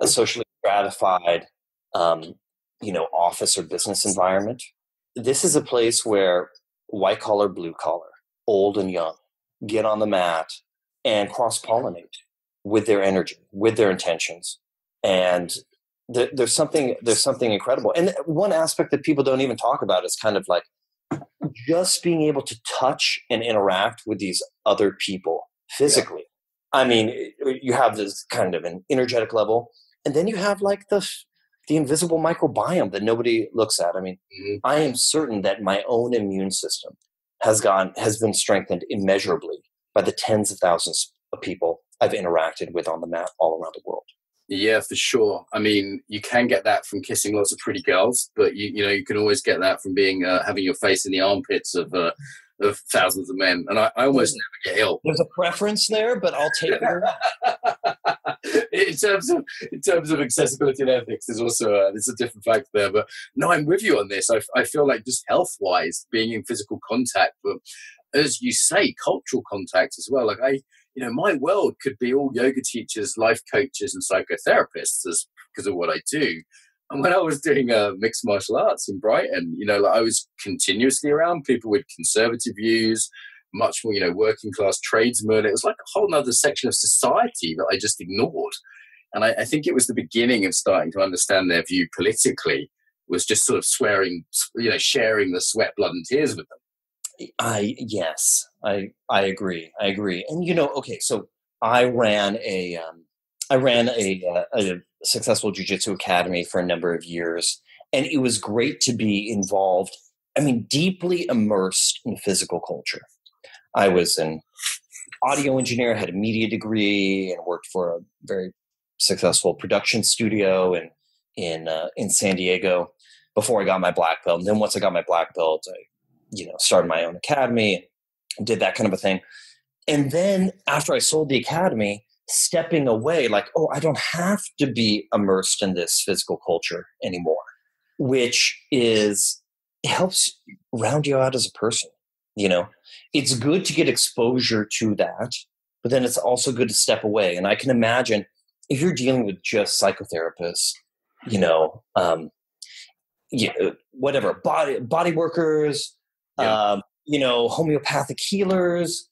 a socially stratified, you know, office or business environment. This is a place where white collar, blue collar, old and young, get on the mat and cross-pollinate with their energy, with their intentions. And there's something incredible. And one aspect that people don't even talk about is kind of like just being able to touch and interact with these other people physically. Yeah. I mean, you have this kind of an energetic level, and then you have like the invisible microbiome that nobody looks at. I mean, I am certain that my own immune system has been strengthened immeasurably by the tens of thousands of people I've interacted with on the mat all around the world. Yeah, for sure. I mean, you can get that from kissing lots of pretty girls, but you know, you can always get that from being having your face in the armpits of thousands of men, and I almost never get ill. There's a preference there, but I'll take it. in terms of accessibility and ethics, there's also there's a different factor there. But no, I'm with you on this. I feel like just health-wise, being in physical contact, but as you say, cultural contact as well. Like you know, my world could be all yoga teachers, life coaches, and psychotherapists, because of what I do. And when I was doing mixed martial arts in Brighton, you know, like I was continuously around people with conservative views, much more, you know, working class tradesmen. It was like a whole other section of society that I just ignored. And I think it was the beginning of starting to understand their view politically, was just sort of swearing, you know, sharing the sweat, blood and tears with them. Yes, I agree. And, you know, okay, so I ran a successful jiu-jitsu academy for a number of years, and it was great to be involved. I mean, deeply immersed in physical culture. I was an audio engineer, had a media degree, and worked for a very successful production studio in San Diego before I got my black belt. And then once I got my black belt, I, you know, started my own academy and did that kind of a thing. And then after I sold the academy, stepping away, like, oh, I don't have to be immersed in this physical culture anymore, which is, it helps round you out as a person. You know, it's good to get exposure to that, but then it's also good to step away. And I can imagine if you're dealing with just psychotherapists, you know, whatever, body workers, yeah. You know, homeopathic healers,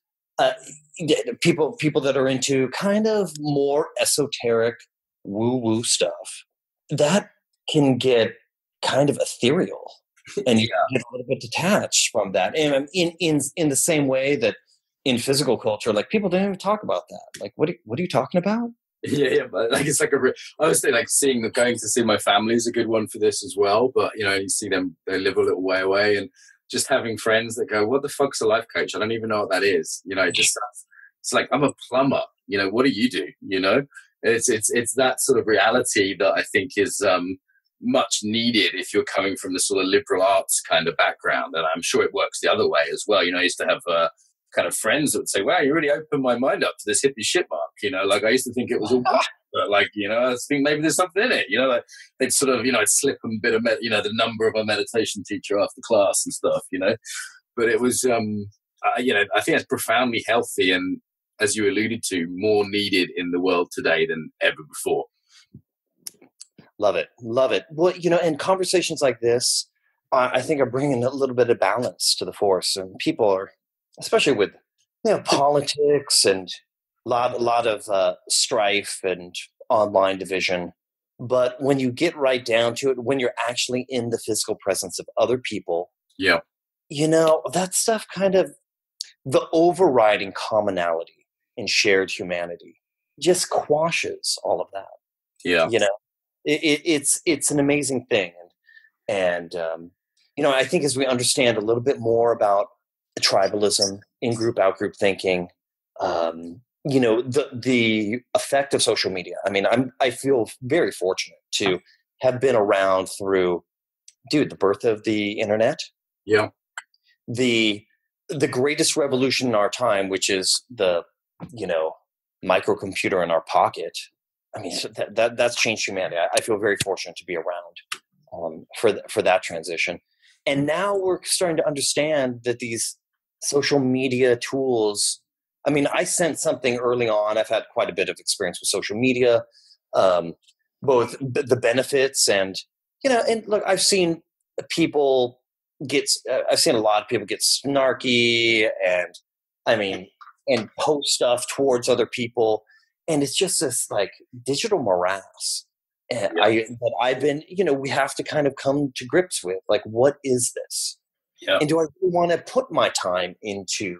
people that are into kind of more esoteric woo-woo stuff, that can get kind of ethereal. And you get a little bit detached from that. And in the same way that in physical culture, like, people don't even talk about that. Like, what are you talking about? Yeah, but like, it's like I would say, like, going to see my family is a good one for this as well. But, you know, you see them, they live a little way away, and just having friends that go, what the fuck's a life coach? I don't even know what that is. You know, it's like, I'm a plumber, you know, what do you do? You know, it's that sort of reality that I think is, much needed if you're coming from the sort of liberal arts kind of background. And I'm sure it works the other way as well. You know, I used to have kind of friends that would say, wow, you really opened my mind up to this hippie shit, Mark. You know, like, I used to think it was all bad, but, like, you know, I think maybe there's something in it. You know, like, they'd sort of, you know, I'd slip a bit of, you know, the number of a meditation teacher after class and stuff, you know. But it was, you know, I think that's profoundly healthy and, as you alluded to, more needed in the world today than ever before. Love it. Love it. Well, you know, and conversations like this, I think, are bringing a little bit of balance to the force. And people are, especially with, you know, politics and a lot of strife and online division. But when you get right down to it, when you're actually in the physical presence of other people, yeah, you know, that stuff kind of, the overriding commonality in shared humanity just quashes all of that. Yeah. You know? It's an amazing thing. And you know, I think as we understand a little bit more about tribalism, in-group, out-group thinking, you know, the effect of social media. I mean, I feel very fortunate to have been around through, dude, the birth of the internet. Yeah. The greatest revolution in our time, which is the, you know, microcomputer in our pocket. I mean, so that's changed humanity. I feel very fortunate to be around for that transition. And now we're starting to understand that these social media tools, I mean, I sent something early on. I've had quite a bit of experience with social media, both the benefits and, you know, and look, I've seen a lot of people get snarky and, I mean, and post stuff towards other people. And it's just this, like, digital morass and yeah. That I've been, you know, we have to kind of come to grips with, like, what is this? Yeah. And do I really want to put my time into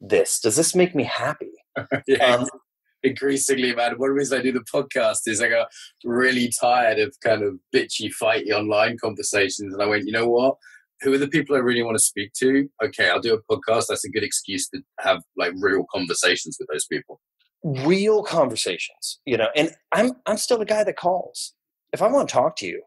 this? Does this make me happy? Yeah. Increasingly, man, one reason I do the podcast is I got really tired of kind of bitchy, fighty online conversations. And I went, you know what? Who are the people I really want to speak to? Okay, I'll do a podcast. That's a good excuse to have, like, real conversations with those people. Real conversations, you know, and I'm still a guy that calls. If I want to talk to you,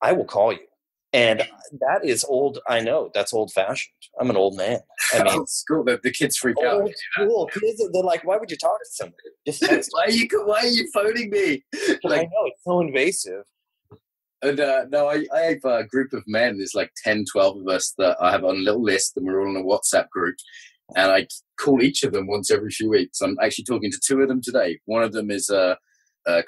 I will call you. And that is old. I know that's old fashioned. I'm an old man. I mean, school, the kids freak out. School, kids, they're like, why would you talk to somebody? Just text me. Why are you phoning me? Like, I know, it's so invasive. And no, I have a group of men. There's like 10, 12 of us that I have on a little list, and we're all on a WhatsApp group. And I call each of them once every few weeks. I'm actually talking to two of them today. One of them is a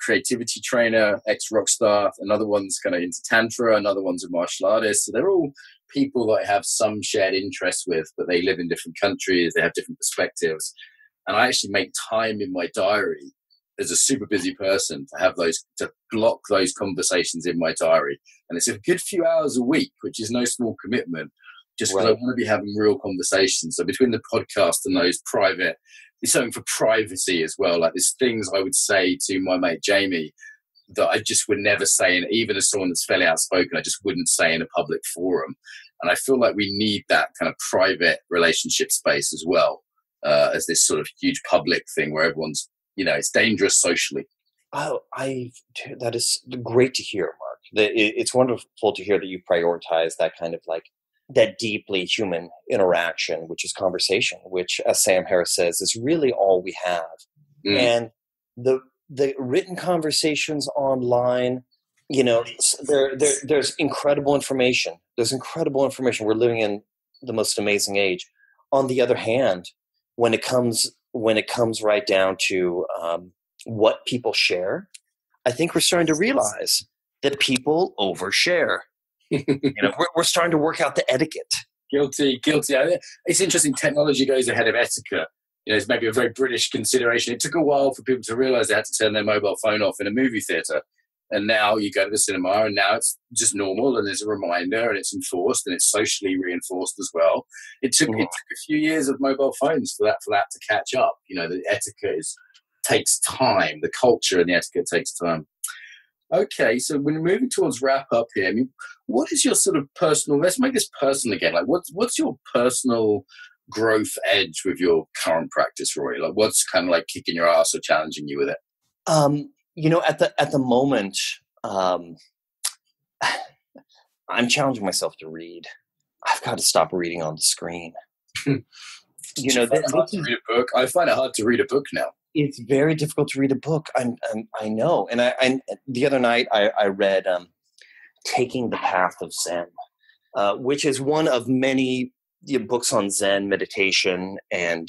creativity trainer, ex-rock star. Another one's kind of into Tantra. Another one's a martial artist. So they're all people that I have some shared interest with, but they live in different countries. They have different perspectives. And I actually make time in my diary as a super busy person to have those, to block those conversations in my diary. And it's a good few hours a week, which is no small commitment. Just because, right, I want to be having real conversations. So between the podcast and those private, it's something for privacy as well. Like, there's things I would say to my mate Jamie that I just would never say, and even as someone that's fairly outspoken, I just wouldn't say in a public forum. And I feel like we need that kind of private relationship space as well, as this sort of huge public thing where everyone's, you know, it's dangerous socially. Oh, that is great to hear, Mark. It's wonderful to hear that you prioritize that kind of, like, that deeply human interaction, which is conversation, which, as Sam Harris says, is really all we have. Mm. And the written conversations online, you know, there's incredible information. There's incredible information. We're living in the most amazing age. On the other hand, when it comes right down to what people share, I think we're starting to realize that people overshare. You know, we're starting to work out the etiquette. Guilty. It's interesting. Technology goes ahead of etiquette. You know, it's maybe a very British consideration. It took a while for people to realize they had to turn their mobile phone off in a movie theater. And now you go to the cinema and now it's just normal and there's a reminder and it's enforced and it's socially reinforced as well. It took a few years of mobile phones for that to catch up. You know, the etiquette takes time. The culture and the etiquette takes time. Okay, so when we're moving towards wrap up here, I mean, what is your sort of personal, let's make this personal again. Like what's your personal growth edge with your current practice, Roy? Like what's kind of like kicking your ass or challenging you with it? You know, at the moment, I'm challenging myself to read. I've got to stop reading on the screen. You know, I find it hard to read a book now. It's very difficult to read a book. I know. And the other night I read Taking the Path of Zen, which is one of many books on Zen meditation and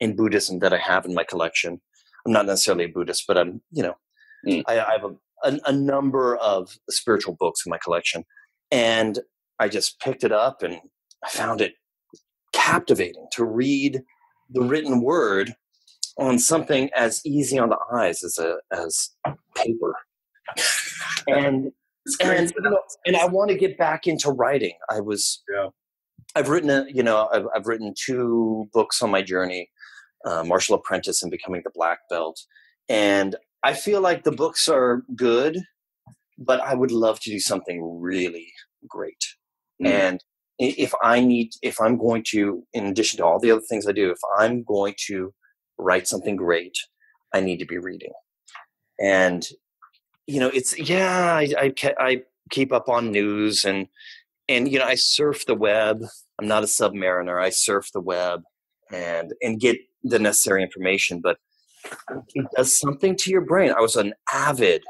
in Buddhism that I have in my collection. I'm not necessarily a Buddhist, but I'm, you know, I have a number of spiritual books in my collection. And I just picked it up and I found it captivating to read the written word on something as easy on the eyes as paper. And I want to get back into writing. I've written 2 books on my journey, Martial Apprentice and Becoming the Black Belt. And I feel like the books are good, but I would love to do something really great. Mm-hmm. And if I'm going to, in addition to all the other things I do, if I'm going to write something great, I need to be reading. And, you know, I keep up on news and, you know, I surf the web. I'm not a submariner. I surf the web and get the necessary information, but it does something to your brain. I was an avid,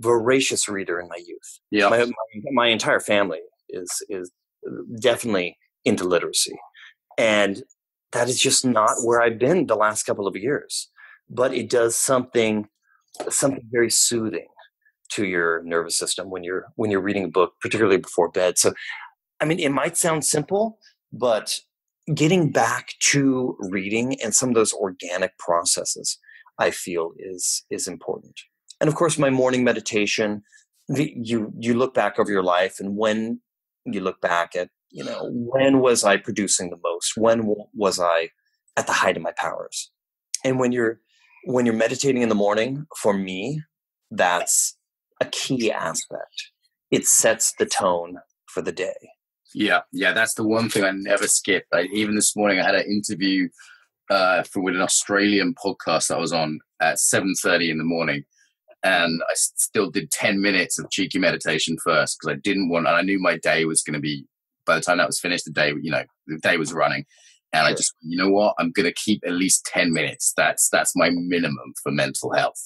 voracious reader in my youth. Yeah. My entire family is definitely into literacy. And that is just not where I've been the last couple of years, but it does something very soothing to your nervous system when you're reading a book, particularly before bed. So, I mean, it might sound simple, but getting back to reading and some of those organic processes, I feel is important. And of course, my morning meditation. You look back over your life, and when you look back at, you know, when was I producing the most? When was I at the height of my powers? And when you're meditating in the morning, for me, that's a key aspect. It sets the tone for the day. Yeah, that's the one thing I never skip. Even this morning, I had an interview with an Australian podcast I was on at 7:30 in the morning. And I still did 10 minutes of cheeky meditation first because I didn't want, and I knew my day was going to be, by the time that was finished, the day was running. And sure. I just, you know what, I'm going to keep at least 10 minutes. That's my minimum for mental health.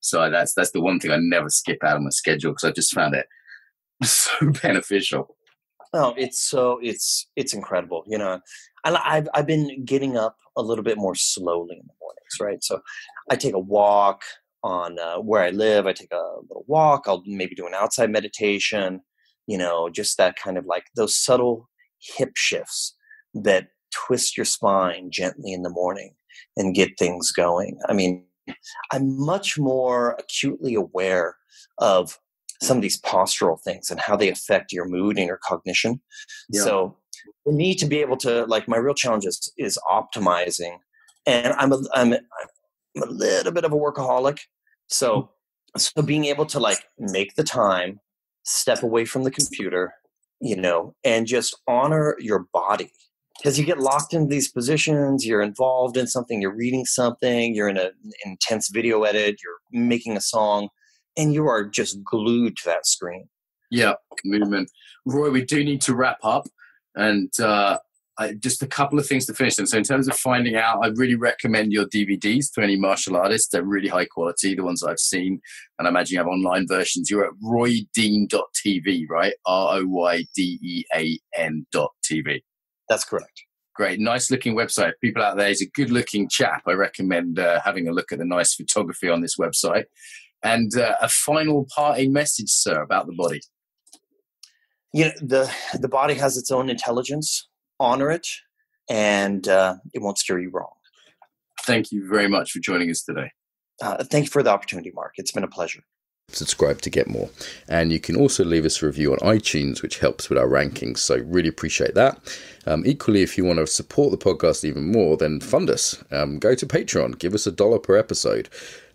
So that's the one thing I never skip out of my schedule because I just found it so beneficial. Oh, it's incredible. You know, I've been getting up a little bit more slowly in the mornings, right? So I take a walk on where I live. I take a little walk. I'll maybe do an outside meditation. You know, just that kind of like those subtle hip shifts that twist your spine gently in the morning and get things going. I mean, I'm much more acutely aware of some of these postural things and how they affect your mood and your cognition. Yeah. So we need to be able to, like, my real challenge is optimizing. And I'm a little bit of a workaholic. So being able to, like, make the time, step away from the computer, you know, and just honor your body. Because you get locked into these positions, you're involved in something, you're reading something, you're in an intense video edit, you're making a song, and you are just glued to that screen. Yeah, movement. Roy, we do need to wrap up. And just a couple of things to finish them. So in terms of finding out, I really recommend your DVDs to any martial artists. They're really high quality, the ones I've seen, and I imagine you have online versions. You're at roydean.tv, right? ROYDEAN.tv. That's correct. Great. Nice looking website. People out there, he's a good looking chap. I recommend having a look at the nice photography on this website. And a final parting message, sir, about the body. You know, the body has its own intelligence. Honor it, and it won't steer you wrong. Thank you very much for joining us today. Thank you for the opportunity, Mark. It's been a pleasure. Subscribe to get more, and you can also leave us a review on iTunes, which helps with our rankings, so really appreciate that. Equally, if you want to support the podcast even more, then fund us. Go to Patreon, give us $1 per episode.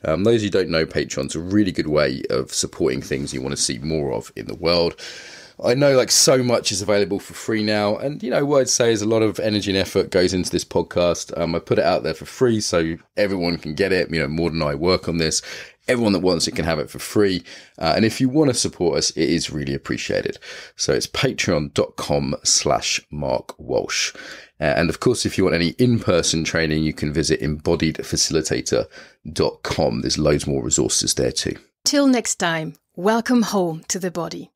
Those who don't know, Patreon's a really good way of supporting things you want to see more of in the world. I know, like, so much is available for free now, and you know what I'd say is a lot of energy and effort goes into this podcast. I put it out there for free so everyone can get it. You know, Maud and I work on this. Everyone that wants it can have it for free. And if you want to support us, it is really appreciated. So it's patreon.com/Mark Walsh. And of course, if you want any in-person training, you can visit embodiedfacilitator.com. There's loads more resources there too. Till next time, welcome home to the body.